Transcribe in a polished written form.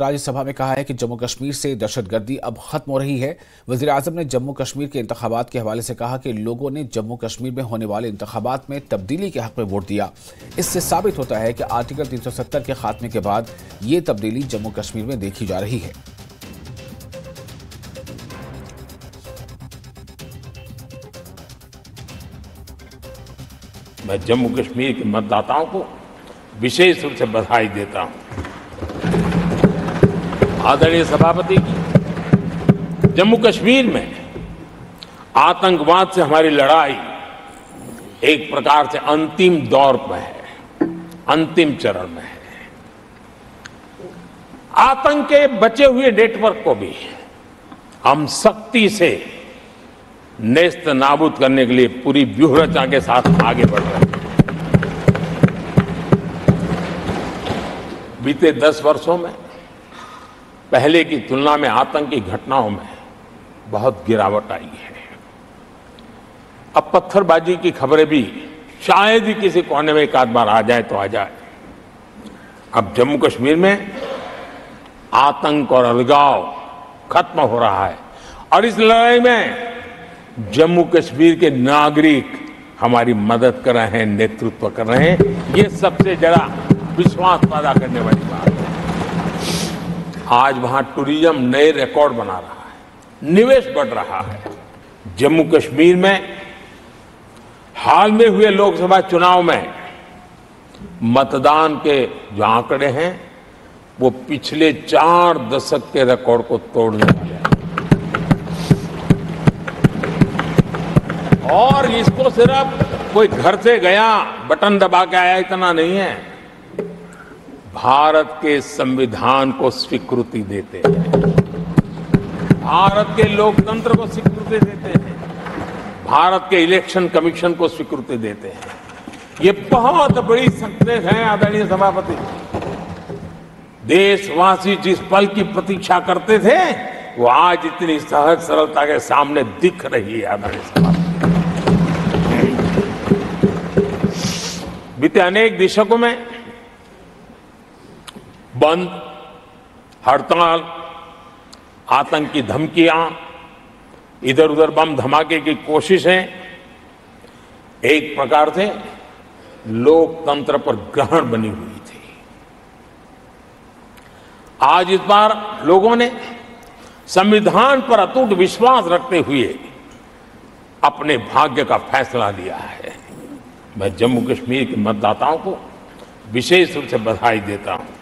राज्यसभा में कहा है कि जम्मू कश्मीर से दहशतगर्दी अब खत्म हो रही है। वजीर आजम ने जम्मू कश्मीर के इंतखाबात के हवाले से कहा कि लोगों ने जम्मू कश्मीर में होने वाले इंतखाबात में तब्दीली के हक में वोट दिया। इससे साबित होता है कि आर्टिकल 370 के खात्मे के बाद ये तब्दीली जम्मू कश्मीर में देखी जा रही है। मैं जम्मू कश्मीर के मतदाताओं को विशेष रूप से बधाई देता हूँ। आदरणीय सभापति जी, जम्मू कश्मीर में आतंकवाद से हमारी लड़ाई एक प्रकार से अंतिम दौर में है, अंतिम चरण में है। आतंक के बचे हुए नेटवर्क को भी हम सख्ती से नेस्त नाबूद करने के लिए पूरी व्यूहरचना के साथ आगे बढ़ रहे हैं। बीते 10 वर्षों में पहले की तुलना में आतंकी घटनाओं में बहुत गिरावट आई है। अब पत्थरबाजी की खबरें भी शायद ही किसी कोने में एक आध बार आ जाए तो आ जाए। अब जम्मू कश्मीर में आतंक और अलगाव खत्म हो रहा है और इस लड़ाई में जम्मू कश्मीर के नागरिक हमारी मदद कर रहे हैं, नेतृत्व कर रहे हैं। ये सबसे ज्यादा विश्वास पैदा करने वाली बात है। आज वहां टूरिज्म नए रिकॉर्ड बना रहा है, निवेश बढ़ रहा है। जम्मू कश्मीर में हाल में हुए लोकसभा चुनाव में मतदान के जो आंकड़े हैं वो पिछले 4 दशक के रिकॉर्ड को तोड़ने वाले हैं। और इसको सिर्फ कोई घर से गया बटन दबा के आया इतना नहीं है, भारत के संविधान को स्वीकृति देते हैं, भारत के लोकतंत्र को स्वीकृति देते हैं, भारत के इलेक्शन कमीशन को स्वीकृति देते हैं। ये बहुत बड़ी सक्सेस है आदरणीय सभापति। देशवासी जिस पल की प्रतीक्षा करते थे वो आज इतनी सहज सरलता के सामने दिख रही है। आदरणीय सभापति, बीते अनेक दशकों में बंद, हड़ताल, आतंकी धमकियां, इधर उधर बम धमाके की कोशिशें एक प्रकार से लोकतंत्र पर ग्रहण बनी हुई थी। आज इस बार लोगों ने संविधान पर अटूट विश्वास रखते हुए अपने भाग्य का फैसला लिया है। मैं जम्मू कश्मीर के मतदाताओं को विशेष रूप से बधाई देता हूं।